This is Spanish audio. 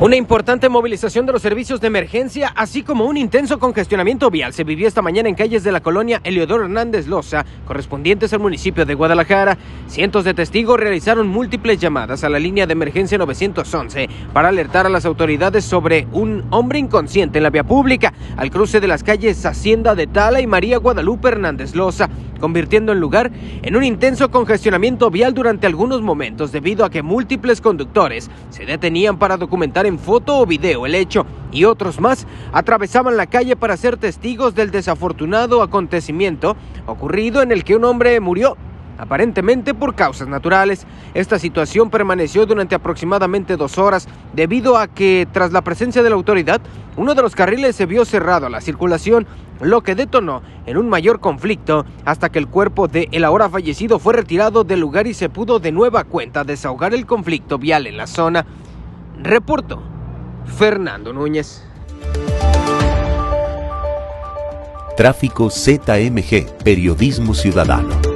Una importante movilización de los servicios de emergencia, así como un intenso congestionamiento vial, se vivió esta mañana en calles de la colonia Heliodoro Hernández Loza, correspondientes al municipio de Guadalajara. Cientos de testigos realizaron múltiples llamadas a la línea de emergencia 911 para alertar a las autoridades sobre un hombre inconsciente en la vía pública, al cruce de las calles Hacienda de Tala y María Guadalupe Hernández Loza, convirtiendo el lugar en un intenso congestionamiento vial durante algunos momentos, debido a que múltiples conductores se detenían para documentar en foto o video el hecho y otros más atravesaban la calle para ser testigos del desafortunado acontecimiento ocurrido en el que un hombre murió, aparentemente por causas naturales. Esta situación permaneció durante aproximadamente 2 horas debido a que, tras la presencia de la autoridad, uno de los carriles se vio cerrado a la circulación, lo que detonó en un mayor conflicto hasta que el cuerpo de el ahora fallecido fue retirado del lugar y se pudo de nueva cuenta desahogar el conflicto vial en la zona. Reportó Fernando Núñez. Tráfico ZMG, periodismo ciudadano.